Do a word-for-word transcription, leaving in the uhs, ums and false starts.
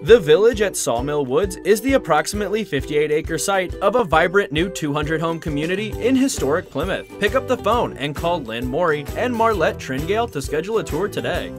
The Village at Sawmill Woods is the approximately fifty-eight acre site of a vibrant new two hundred home community in historic Plymouth. Pick up the phone and call Lynn Morey and Marlette Tringale to schedule a tour today.